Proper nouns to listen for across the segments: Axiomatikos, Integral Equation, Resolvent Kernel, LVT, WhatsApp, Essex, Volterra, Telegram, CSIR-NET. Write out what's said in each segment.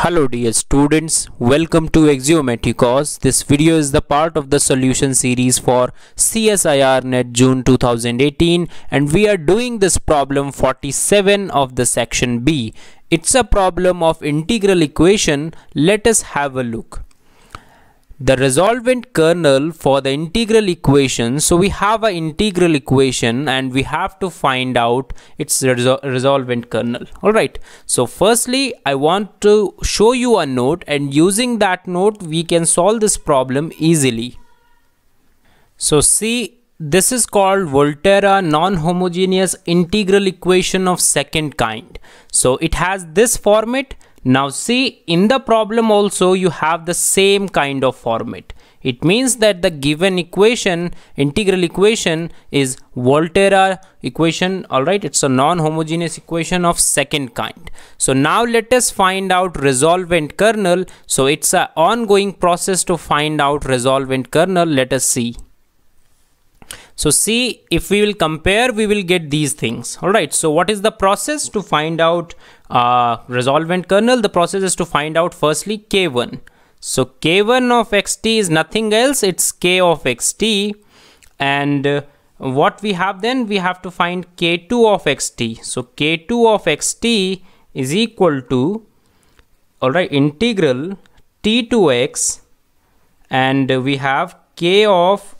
Hello dear students, welcome to Axiomatikos. This video is the part of the solution series for CSIR-NET June 2018 and we are doing this problem 47 of the section B. It's a problem of integral equation. Let us have a look. The resolvent kernel for the integral equation. So we have an integral equation and we have to find out its resolvent kernel. Alright, so firstly I want to show you a note, and using that note we can solve this problem easily. So see, this is called Volterra non-homogeneous integral equation of second kind. So it has this format. Now see, in the problem also you have the same kind of format. It means that the given equation, integral equation, is Volterra equation. Alright, it's a non-homogeneous equation of second kind. So now let us find out resolvent kernel. So it's an ongoing process to find out resolvent kernel. Let us see. So see, if we will compare, we will get these things. Alright, so what is the process to find out resolvent kernel? The process is to find out firstly k1. So k1 of xt is nothing else, it's k of xt. And what we have then, we have to find k2 of xt. So k2 of xt is equal to, alright, integral t2x, and we have k of,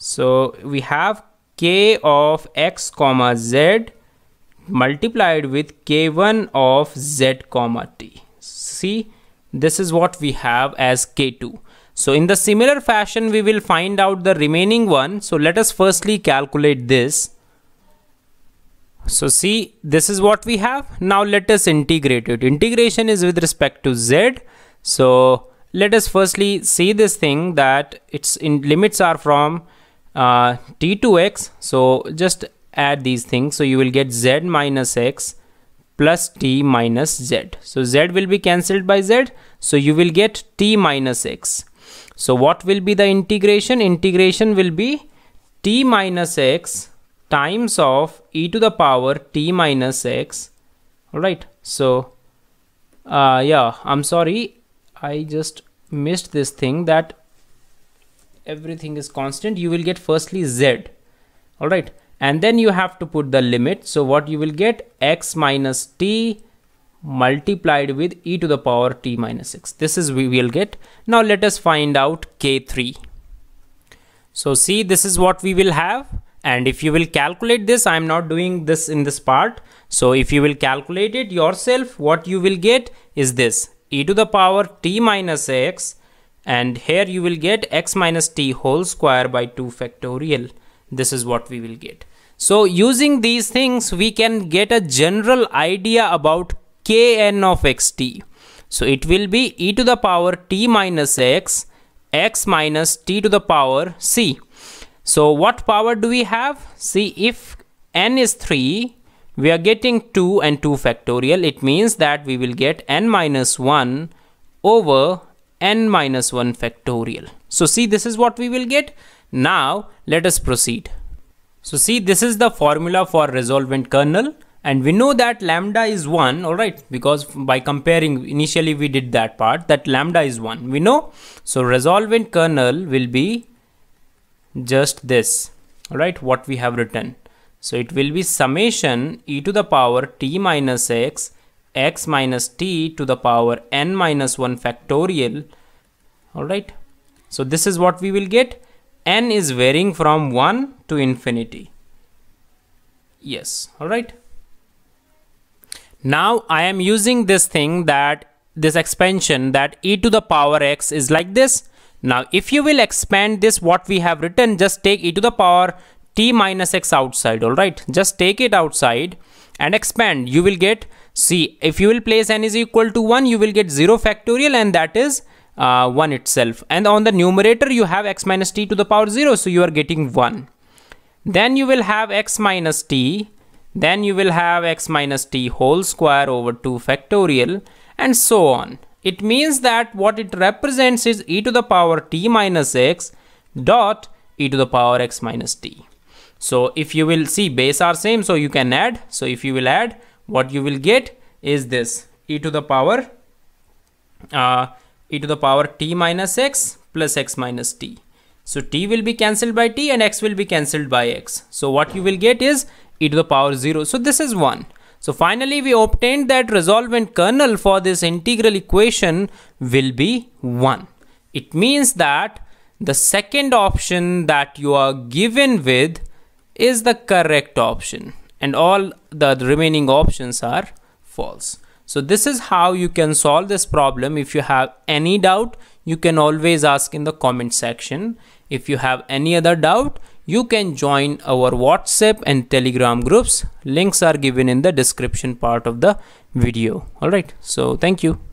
So we have k of x comma z multiplied with k1 of z comma t. See, this is what we have as k2. So in the similar fashion, we will find out the remaining one. So let us firstly calculate this. So see, this is what we have. Now let us integrate it. Integration is with respect to z. So let us firstly see this thing, that its limits are from t to x. So just add these things, so you will get z minus x plus t minus z. So z will be cancelled by z, so you will get t minus x. So what will be the integration? Integration will be t minus x times of e to the power t minus x. Alright, so I'm sorry, I just missed this thing, that everything is constant. You will get firstly z, alright, and then you have to put the limit. So what you will get, x minus t multiplied with e to the power t minus x. This is we will get. Now let us find out k3. So see, this is what we will have. And if you will calculate this, I am not doing this in this part. So if you will calculate it yourself, what you will get is this, e to the power t minus x. And here you will get x minus t whole square by 2 factorial. This is what we will get. So using these things, we can get a general idea about kn of xt. So it will be e to the power t minus x, x minus t to the power c. So what power do we have? See, if n is 3, we are getting 2 and 2 factorial. It means that we will get n minus 1 over n minus 1 factorial. So see, this is what we will get. Now let us proceed. So see, this is the formula for resolvent kernel, and we know that lambda is 1, alright, because by comparing initially we did that part, that lambda is 1, we know. So resolvent kernel will be just this, alright, what we have written. So it will be summation e to the power t minus x, x minus t to the power n minus 1 factorial. Alright, so this is what we will get. N is varying from 1 to infinity. Yes, alright. Now I am using this thing, that this expansion, that e to the power x is like this. Now if you will expand this, what we have written, just take e to the power t minus x outside. Alright, just take it outside and expand. You will get, see, if you will place n is equal to 1, you will get 0 factorial, and that is 1 itself. And on the numerator you have x minus t to the power 0, so you are getting 1. Then you will have x minus t, then you will have x minus t whole square over 2 factorial, and so on. It means that what it represents is e to the power t minus x dot e to the power x minus t. So if you will see, base are same, so you can add. So if you will add, what you will get is this, e to the power t minus x plus x minus t. So t will be cancelled by t and x will be cancelled by x. So what you will get is e to the power 0. So this is 1. So finally we obtained that resolvent kernel for this integral equation will be 1. It means that the second option that you are given with is the correct option and all the remaining options are false. So this is how you can solve this problem. If you have any doubt, you can always ask in the comment section. If you have any other doubt, you can join our WhatsApp and Telegram groups. Links are given in the description part of the video. All right. So thank you.